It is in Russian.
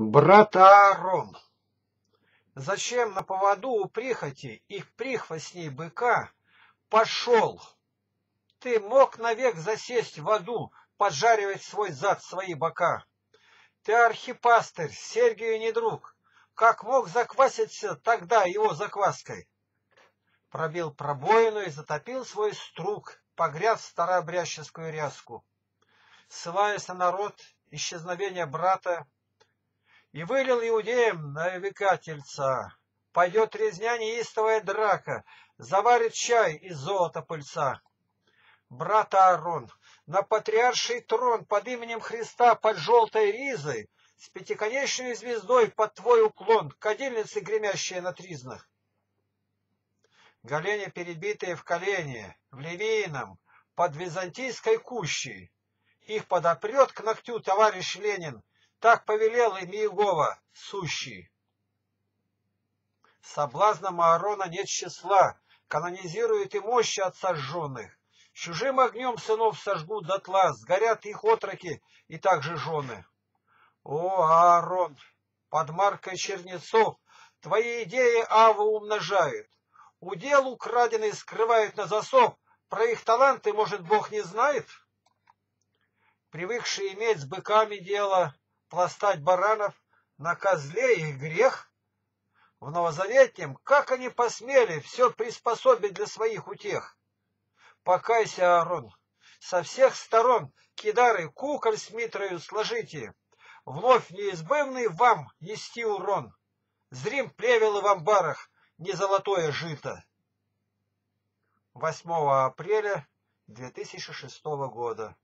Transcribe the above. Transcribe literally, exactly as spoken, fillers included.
Брат Аарон, зачем на поводу у прихоти и прихвостней быка пошел? Ты мог навек засесть в аду, поджаривать свой зад, свои бока. Ты архипастырь, Сергию не друг. Как мог закваситься тогда его закваской? Пробил пробоину и затопил свой струк, погряз в старообрядческую ряску. Ссылаясь на народ, исчезновение брата, и вылил иудеям на века тельца. Пойдет резня, неистовая драка, заварит чай из золота пыльца. Брат Аарон, на патриарший трон под именем Христа, под желтой ризой, с пятиконечной звездой под твой уклон, кадильницы, гремящие на тризнах. Голени, перебитые в колени, в Левиином, под византийской кущей. Их подопрет к ногтю товарищ Ленин, так повелел им Иегова, сущий. Соблазном Аарона нет числа, канонизирует и мощи от сожженных. Чужим огнем сынов сожгут дотла, сгорят их отроки и также жены. О, Аарон, под маркой чернецов твои идеи авы умножают. Удел украденный скрывают на засов, про их таланты, может, Бог не знает? Привыкшие иметь с быками дело, пластать баранов, на козле их грех. В новозаветнем, как они посмели все приспособить для своих утех? Покайся, Аарон, со всех сторон кидары куколь с митрою сложите, вновь неизбывный вам нести урон. Зрим плевелы в амбарах, не золотое жито. восьмого апреля две тысячи шестого года.